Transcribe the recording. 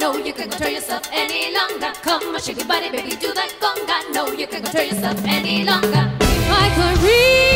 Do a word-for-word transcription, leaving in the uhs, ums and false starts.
No, you can't control yourself any longer. Come on, shake your body, baby, do that conga. No, you can't control yourself any longer. My career.